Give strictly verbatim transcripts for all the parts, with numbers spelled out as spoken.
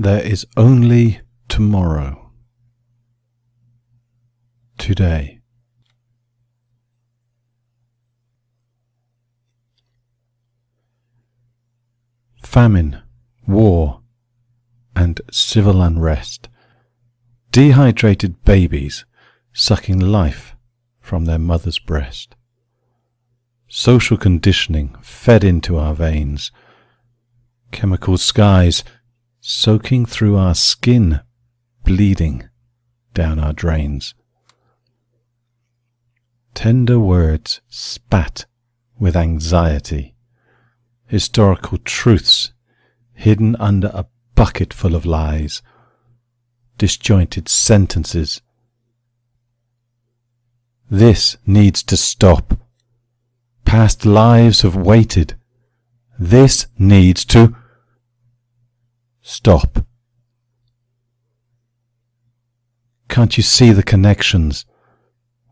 There is only tomorrow. Today. Famine, war, and civil unrest. Dehydrated babies sucking life from their mother's breast. Social conditioning fed into our veins. Chemical skies soaking through our skin, bleeding down our drains. Tender words spat with anxiety. Historical truths hidden under a bucket full of lies. Disjointed sentences. This needs to stop. Past lives have waited. This needs to stop. Can't you see the connections?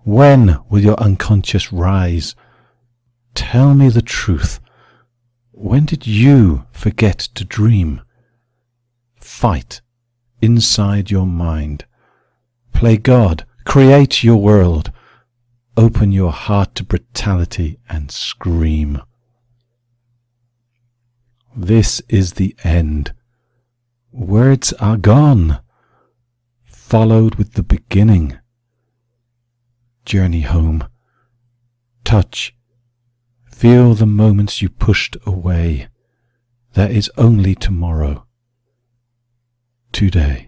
When will your unconscious rise? Tell me the truth. When did you forget to dream? Fight inside your mind. Play God. Create your world. Open your heart to brutality and scream. This is the end. Words are gone, followed with the beginning. Journey home. Touch. Feel the moments you pushed away. There is only tomorrow. Today.